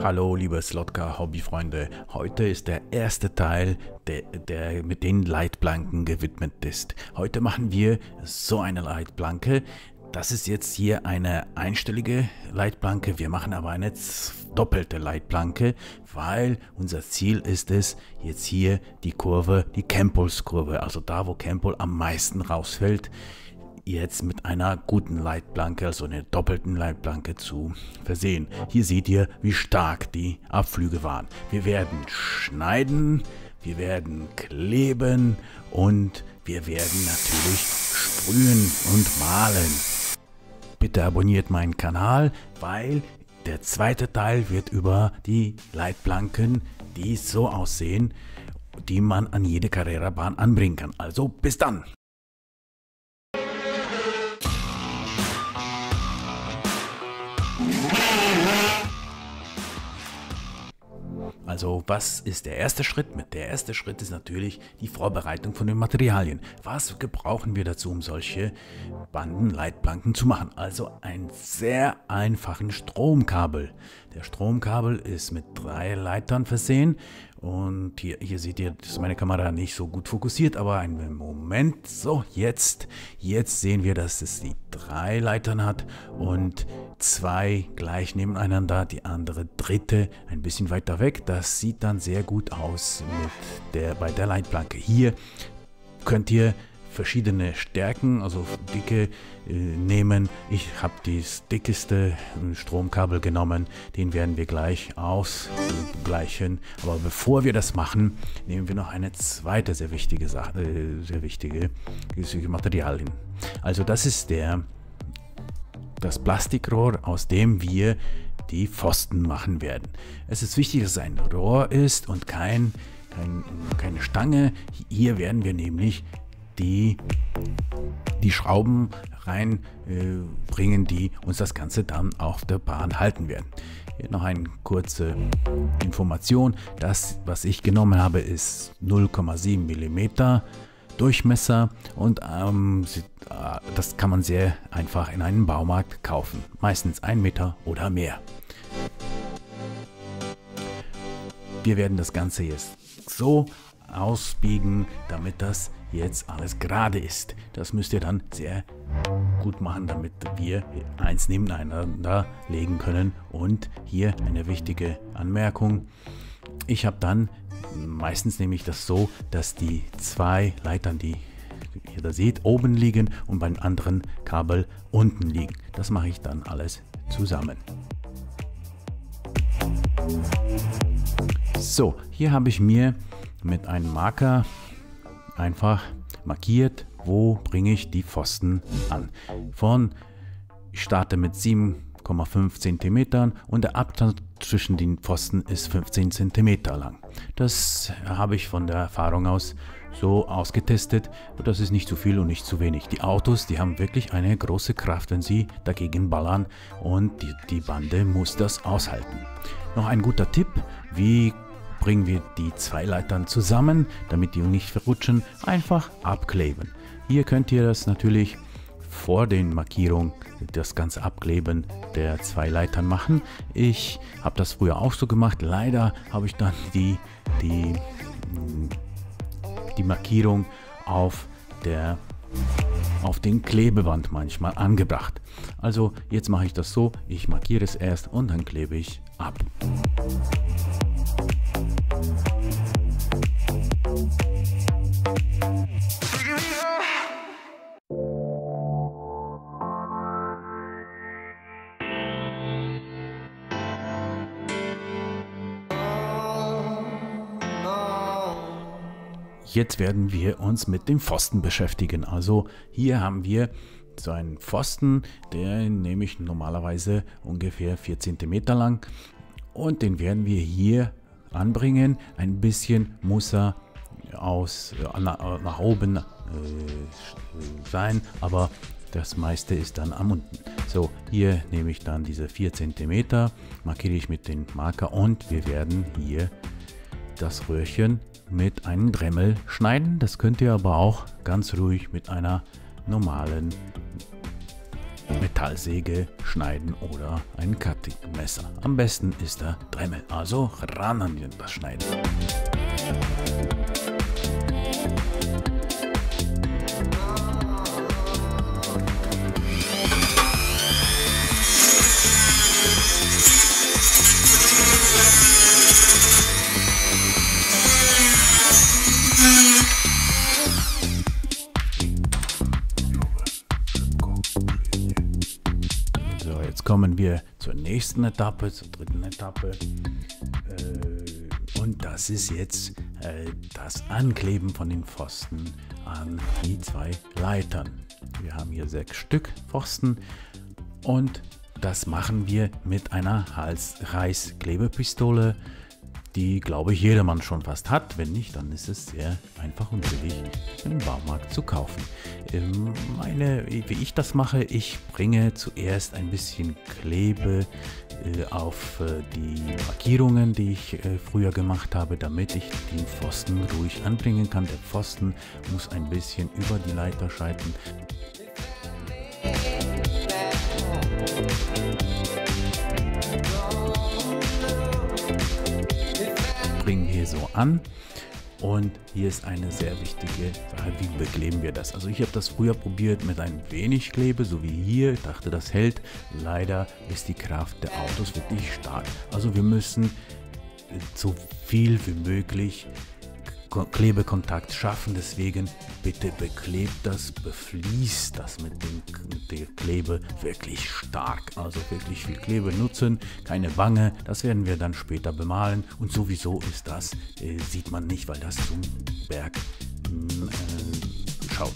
Hallo liebe Slotcar-Hobbyfreunde, heute ist der erste Teil, der mit den Leitplanken gewidmet ist. Heute machen wir so eine Leitplanke. Das ist jetzt hier eine einstellige Leitplanke, wir machen aber eine doppelte Leitplanke, weil unser Ziel ist es, jetzt hier die Kurve, die Campbell-Kurve, also da wo Campbell am meisten rausfällt, jetzt mit einer guten Leitplanke, also einer doppelten Leitplanke zu versehen. Hier seht ihr, wie stark die Abflüge waren. Wir werden schneiden, wir werden kleben und wir werden natürlich sprühen und malen. Bitte abonniert meinen Kanal, weil der zweite Teil wird über die Leitplanken, die so aussehen, die man an jede Carrerabahn anbringen kann. Also bis dann! Also was ist der erste Schritt? Der erste Schritt ist natürlich die Vorbereitung von den Materialien. Was gebrauchen wir dazu, um solche Bandenleitplanken zu machen? Also einen sehr einfachen Stromkabel. Der Stromkabel ist mit 3 Leitern versehen und hier seht ihr, dass meine Kamera nicht so gut fokussiert, aber einen Moment, so jetzt sehen wir, dass es die 3 Leitern hat und 2 gleich nebeneinander, die andere dritte ein bisschen weiter weg. Das sieht dann sehr gut aus bei der Leitplanke. Hier könnt ihr verschiedene Stärken, also dicke, nehmen. Ich habe das dickeste Stromkabel genommen, den werden wir gleich ausgleichen. Aber bevor wir das machen, nehmen wir noch eine zweite sehr wichtige Sache, sehr wichtige Materialien. Also das ist das Plastikrohr, aus dem wir die Pfosten machen werden. Es ist wichtig, dass es ein Rohr ist und keine Stange. Hier werden wir nämlich die Schrauben reinbringen, die uns das Ganze dann auf der Bahn halten werden. Hier noch eine kurze Information. Das, was ich genommen habe, ist 0,7 mm Durchmesser und das kann man sehr einfach in einem Baumarkt kaufen. Meistens 1 Meter oder mehr. Wir werden das Ganze jetzt so ausbiegen, damit das jetzt alles gerade ist. Das müsst ihr dann sehr gut machen, damit wir eins nebeneinander legen können. Und hier eine wichtige Anmerkung. Ich habe dann, meistens nehme ich das so, dass die 2 Leitern, die ihr da seht, oben liegen und beim anderen Kabel unten liegen. Das mache ich dann alles zusammen. So, hier habe ich mir mit einem Marker einfach markiert, wo bringe ich die Pfosten an. Ich starte mit 7,5 cm und der Abstand zwischen den Pfosten ist 15 cm lang. Das habe ich von der Erfahrung aus so ausgetestet. Das ist nicht zu viel und nicht zu wenig. Die Autos, die haben wirklich eine große Kraft, wenn sie dagegen ballern, und die Bande muss das aushalten. Noch ein guter Tipp, wie bringen wir die 2 Leitern zusammen, damit die nicht verrutschen, einfach abkleben. Hier könnt ihr das natürlich vor den Markierungen, das ganze Abkleben der 2 Leitern machen. Ich habe das früher auch so gemacht, leider habe ich dann die Markierung auf den Klebeband manchmal angebracht. Also jetzt mache ich das so, ich markiere es erst und dann klebe ich ab. Jetzt werden wir uns mit dem Pfosten beschäftigen. Also hier haben wir so einen Pfosten, der nehme ich normalerweise ungefähr 4 cm lang und den werden wir hier anbringen. Ein bisschen muss er nach oben sein, aber das meiste ist dann am unten. So, hier nehme ich dann diese 4 cm, markiere ich mit dem Marker und wir werden hier das Röhrchen mit einem Dremel schneiden. Das könnt ihr aber auch ganz ruhig mit einer normalen Metallsäge, Schneiden oder ein Cuttingmesser. Am besten ist der Dremel, also ran an das Schneiden. Kommen wir zur nächsten Etappe, zur dritten Etappe, und das ist jetzt das Ankleben von den Pfosten an die zwei Leitern. Wir haben hier 6 Stück Pfosten und das machen wir mit einer Halsreißklebepistole, die, glaube ich, jedermann schon fast hat. Wenn nicht, dann ist es sehr einfach und billig im Baumarkt zu kaufen. Wie ich das mache, ich bringe zuerst ein bisschen Klebe auf die Markierungen, die ich früher gemacht habe, damit ich den Pfosten ruhig anbringen kann. Der Pfosten muss ein bisschen über die Leiter scheiden. Hier so an, und hier ist eine sehr wichtige Sache: Wie bekleben wir das? Also ich habe das früher probiert mit ein wenig Klebe, so wie hier. Ich dachte, das hält. Leider ist die Kraft der Autos wirklich stark. Also wir müssen so viel wie möglich Klebekontakt schaffen. Deswegen bitte beklebt das, befließt das mit der Klebe wirklich stark. Also wirklich viel Klebe nutzen, keine Wange. Das werden wir dann später bemalen. Und sowieso ist das, sieht man nicht, weil das zum Berg schaut.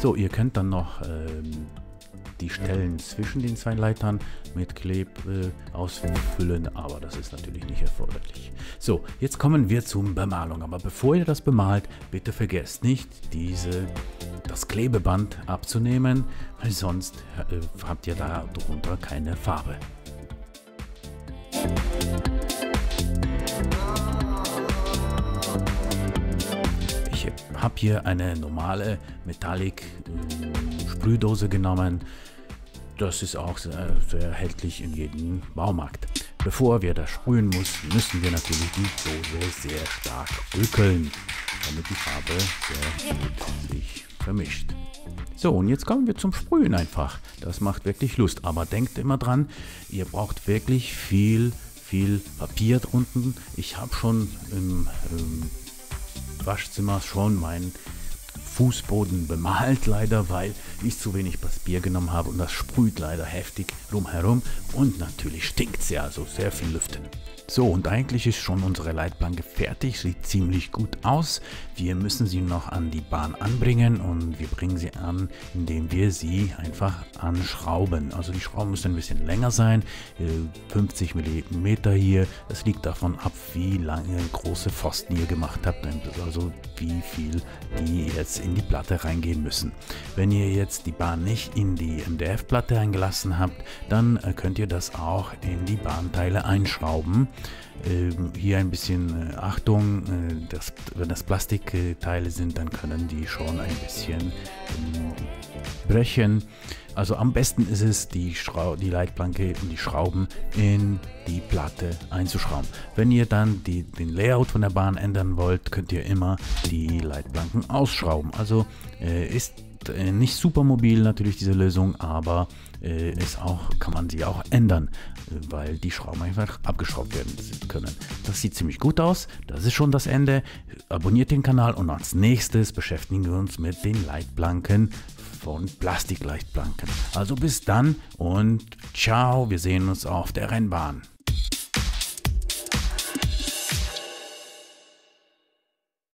So, ihr könnt dann noch die Stellen zwischen den zwei Leitern mit Klebe ausfüllen, aber das ist natürlich nicht erforderlich. So, jetzt kommen wir zur Bemalung. Aber bevor ihr das bemalt, bitte vergesst nicht, das Klebeband abzunehmen, weil sonst habt ihr darunter keine Farbe. Ich habe hier eine normale Metallic Sprühdose genommen. Das ist auch sehr, sehr erhältlich in jedem Baumarkt. Bevor wir das sprühen müssen wir natürlich die Dose sehr stark rückeln, damit die Farbe sehr gut sich vermischt. So, und jetzt kommen wir zum Sprühen einfach. Das macht wirklich Lust, aber denkt immer dran, ihr braucht wirklich viel Papier drunten. Ich habe schon im Waschzimmer schon meinen Fußboden bemalt, leider, weil ich zu wenig Papier genommen habe, und das sprüht leider heftig rumherum und natürlich stinkt es ja, also sehr viel lüften. So, und eigentlich ist schon unsere Leitplanke fertig, sieht ziemlich gut aus. Wir müssen sie noch an die Bahn anbringen, und wir bringen sie an, indem wir sie einfach anschrauben. Also die Schrauben müssen ein bisschen länger sein, 50 mm hier. Das liegt davon ab, wie lange große Pfosten ihr gemacht habt, also wie viel die jetzt in die Platte reingehen müssen. Wenn ihr jetzt die Bahn nicht in die MDF-Platte eingelassen habt, dann könnt ihr das auch in die Bahnteile einschrauben. Hier ein bisschen Achtung, wenn das Plastikteile sind, dann können die schon ein bisschen brechen. Also am besten ist es, die Leitplanke und die Schrauben in die Platte einzuschrauben. Wenn ihr dann den Layout von der Bahn ändern wollt, könnt ihr immer die Leitplanken ausschrauben. Also ist Nicht super mobil natürlich diese Lösung, aber kann man sie auch ändern, weil die Schrauben einfach abgeschraubt werden können. Das sieht ziemlich gut aus, das ist schon das Ende. Abonniert den Kanal und als nächstes beschäftigen wir uns mit den Leitplanken von Plastikleitplanken. Also bis dann und ciao, wir sehen uns auf der Rennbahn.